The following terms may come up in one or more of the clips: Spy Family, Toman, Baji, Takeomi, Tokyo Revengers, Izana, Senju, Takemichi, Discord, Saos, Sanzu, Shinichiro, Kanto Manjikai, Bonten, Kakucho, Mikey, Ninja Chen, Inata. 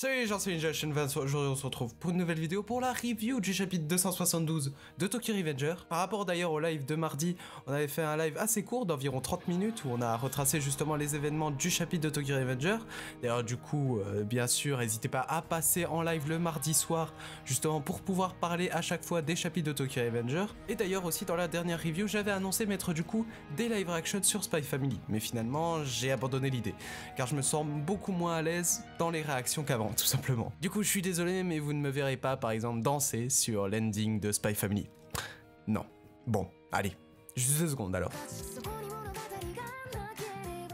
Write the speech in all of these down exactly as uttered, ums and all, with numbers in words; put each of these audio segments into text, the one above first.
Salut les gens, c'est Ninja Chen vingt-trois, aujourd'hui on se retrouve pour une nouvelle vidéo pour la review du chapitre deux cent soixante-douze de Tokyo Revengers. Par rapport d'ailleurs au live de mardi, on avait fait un live assez court d'environ trente minutes où on a retracé justement les événements du chapitre de Tokyo Revengers. D'ailleurs du coup, euh, bien sûr, n'hésitez pas à passer en live le mardi soir justement pour pouvoir parler à chaque fois des chapitres de Tokyo Revengers. Et d'ailleurs aussi dans la dernière review, j'avais annoncé mettre du coup des live reactions sur Spy Family. Mais finalement, j'ai abandonné l'idée car je me sens beaucoup moins à l'aise dans les réactions qu'avant. Tout simplement. Du coup, je suis désolé, mais vous ne me verrez pas, par exemple, danser sur l'ending de Spy Family. Non. Bon, allez. Juste deux secondes, alors.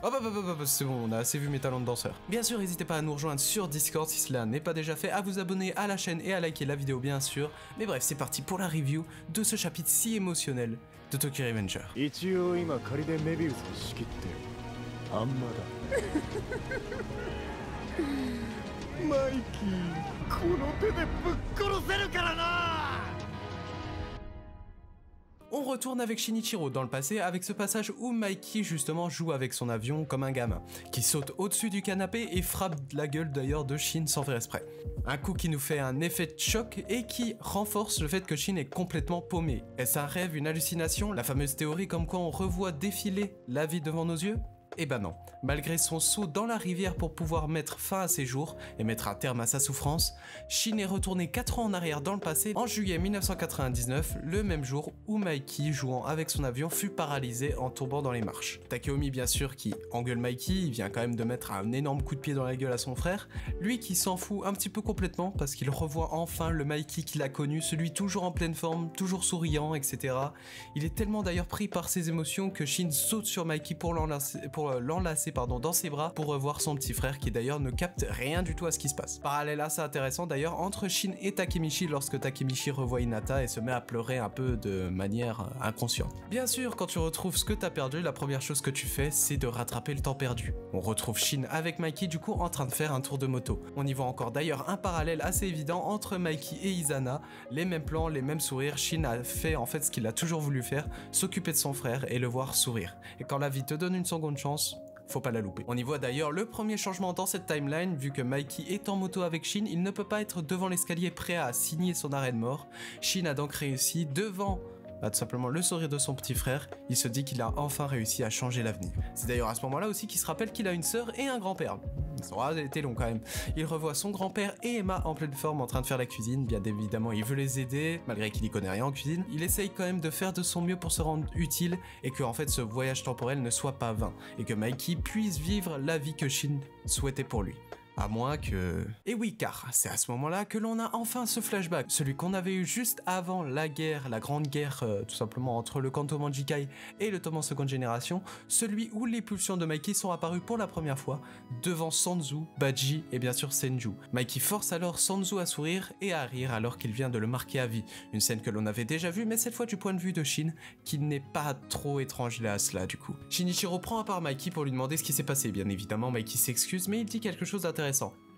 Hop, hop, hop, hop, c'est bon, on a assez vu mes talents de danseur. Bien sûr, n'hésitez pas à nous rejoindre sur Discord si cela n'est pas déjà fait, à vous abonner à la chaîne et à liker la vidéo, bien sûr. Mais bref, c'est parti pour la review de ce chapitre si émotionnel de Tokyo Revengers. Mikey, on retourne avec Shinichiro dans le passé avec ce passage où Mikey justement joue avec son avion comme un gamin, qui saute au-dessus du canapé et frappe la gueule d'ailleurs de Shin sans faire exprès. Un coup qui nous fait un effet de choc et qui renforce le fait que Shin est complètement paumé. Est-ce un rêve, une hallucination, la fameuse théorie comme quoi on revoit défiler la vie devant nos yeux? Eh ben non, malgré son saut dans la rivière pour pouvoir mettre fin à ses jours et mettre un terme à sa souffrance, Shin est retourné quatre ans en arrière dans le passé, en juillet mille neuf cent quatre-vingt-dix-neuf, le même jour où Mikey, jouant avec son avion, fut paralysé en tombant dans les marches. Takeomi bien sûr qui engueule Mikey, il vient quand même de mettre un énorme coup de pied dans la gueule à son frère, lui qui s'en fout un petit peu complètement parce qu'il revoit enfin le Mikey qu'il a connu, celui toujours en pleine forme, toujours souriant, et cetera. Il est tellement d'ailleurs pris par ses émotions que Shin saute sur Mikey pour l'enlacer, pour l'enlacer pardon dans ses bras pour revoir son petit frère qui d'ailleurs ne capte rien du tout à ce qui se passe. Parallèle à ça intéressant d'ailleurs entre Shin et Takemichi lorsque Takemichi revoit Inata et se met à pleurer un peu de manière inconsciente. Bien sûr quand tu retrouves ce que t'as perdu, la première chose que tu fais c'est de rattraper le temps perdu. On retrouve Shin avec Mikey du coup en train de faire un tour de moto. On y voit encore d'ailleurs un parallèle assez évident entre Mikey et Izana, les mêmes plans, les mêmes sourires. Shin a fait en fait ce qu'il a toujours voulu faire, s'occuper de son frère et le voir sourire. Et quand la vie te donne une seconde chance, faut pas la louper. On y voit d'ailleurs le premier changement dans cette timeline, vu que Mikey est en moto avec Shin, il ne peut pas être devant l'escalier prêt à signer son arrêt de mort. Shin a donc réussi devant bah, tout simplement le sourire de son petit frère, il se dit qu'il a enfin réussi à changer l'avenir. C'est d'ailleurs à ce moment là aussi qu'il se rappelle qu'il a une sœur et un grand-père. Ça aura été long quand même. Il revoit son grand-père et Emma en pleine forme en train de faire la cuisine. Bien évidemment, il veut les aider, malgré qu'il n'y connaît rien en cuisine. Il essaye quand même de faire de son mieux pour se rendre utile et que en fait ce voyage temporel ne soit pas vain et que Mikey puisse vivre la vie que Shin souhaitait pour lui. À moins que... Et oui, car c'est à ce moment-là que l'on a enfin ce flashback, celui qu'on avait eu juste avant la guerre, la grande guerre euh, tout simplement entre le Kanto Manjikai et le Toman seconde génération, celui où les pulsions de Mikey sont apparues pour la première fois devant Sanzu, Baji et bien sûr Senju. Mikey force alors Sanzu à sourire et à rire alors qu'il vient de le marquer à vie, une scène que l'on avait déjà vue mais cette fois du point de vue de Shin, qui n'est pas trop étranger à cela du coup. Shinichiro prend à part Mikey pour lui demander ce qui s'est passé, bien évidemment Mikey s'excuse mais il dit quelque chose d'intéressant.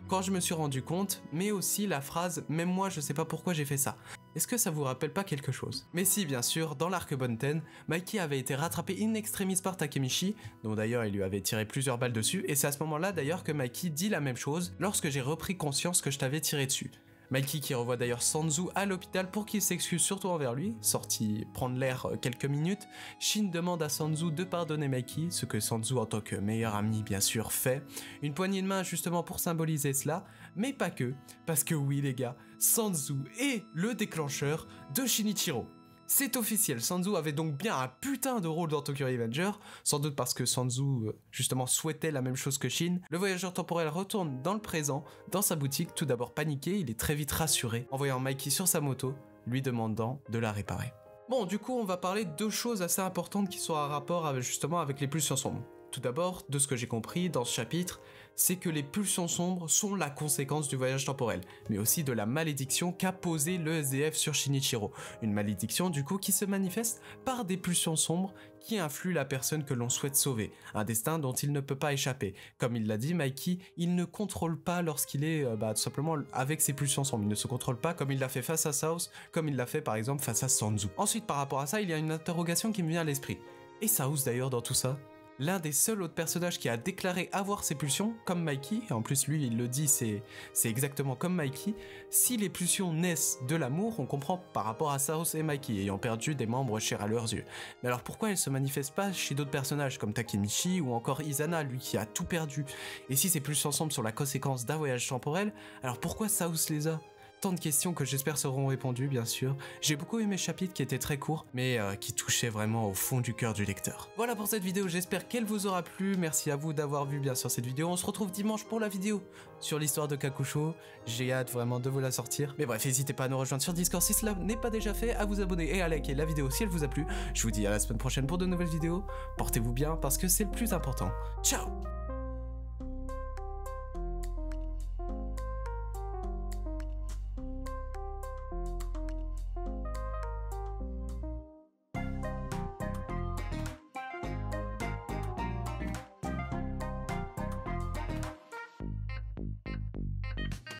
Quand je me suis rendu compte, mais aussi la phrase « Même moi, je sais pas pourquoi j'ai fait ça ». Est-ce que ça vous rappelle pas quelque chose? Mais si, bien sûr, dans l'arc Bonten, Mikey avait été rattrapé in extremis par Takemichi, dont d'ailleurs il lui avait tiré plusieurs balles dessus, et c'est à ce moment-là d'ailleurs que Mikey dit la même chose « Lorsque j'ai repris conscience que je t'avais tiré dessus ». Mikey qui revoit d'ailleurs Sanzu à l'hôpital pour qu'il s'excuse surtout envers lui, sorti prendre l'air quelques minutes, Shin demande à Sanzu de pardonner Mikey, ce que Sanzu en tant que meilleur ami bien sûr fait, une poignée de main justement pour symboliser cela, mais pas que, parce que oui les gars, Sanzu est le déclencheur de Shinichiro. C'est officiel, Sanzu avait donc bien un putain de rôle dans Tokyo Revengers, sans doute parce que Sanzu justement souhaitait la même chose que Shin. Le voyageur temporel retourne dans le présent, dans sa boutique, tout d'abord paniqué, il est très vite rassuré en voyant Mikey sur sa moto, lui demandant de la réparer. Bon, du coup, on va parler de deux choses assez importantes qui sont en rapport avec, justement avec les pulsions sombres. Tout d'abord, de ce que j'ai compris dans ce chapitre, c'est que les pulsions sombres sont la conséquence du voyage temporel, mais aussi de la malédiction qu'a posée le S D F sur Shinichiro. Une malédiction du coup qui se manifeste par des pulsions sombres qui influent la personne que l'on souhaite sauver, un destin dont il ne peut pas échapper. Comme il l'a dit Mikey, il ne contrôle pas lorsqu'il est euh, bah, tout simplement avec ses pulsions sombres, il ne se contrôle pas comme il l'a fait face à Saos, comme il l'a fait par exemple face à Sanzu. Ensuite par rapport à ça, il y a une interrogation qui me vient à l'esprit. Et Saos d'ailleurs dans tout ça? l'un des seuls autres personnages qui a déclaré avoir ses pulsions, comme Mikey, et en plus lui il le dit, c'est exactement comme Mikey, si les pulsions naissent de l'amour, on comprend par rapport à Saos et Mikey, ayant perdu des membres chers à leurs yeux. Mais alors pourquoi elles se manifestent pas chez d'autres personnages, comme Takemichi ou encore Izana, lui qui a tout perdu? Et si ces pulsions ensemble sont la conséquence d'un voyage temporel, alors pourquoi Saos les a? Tant de questions que j'espère seront répondues, bien sûr. J'ai beaucoup aimé ce chapitre qui était très court, mais euh, qui touchait vraiment au fond du cœur du lecteur. Voilà pour cette vidéo, j'espère qu'elle vous aura plu. Merci à vous d'avoir vu, bien sûr, cette vidéo. On se retrouve dimanche pour la vidéo sur l'histoire de Kakucho. J'ai hâte vraiment de vous la sortir. Mais bref, n'hésitez pas à nous rejoindre sur Discord si cela n'est pas déjà fait, à vous abonner et à liker la vidéo si elle vous a plu. Je vous dis à la semaine prochaine pour de nouvelles vidéos. Portez-vous bien parce que c'est le plus important. Ciao!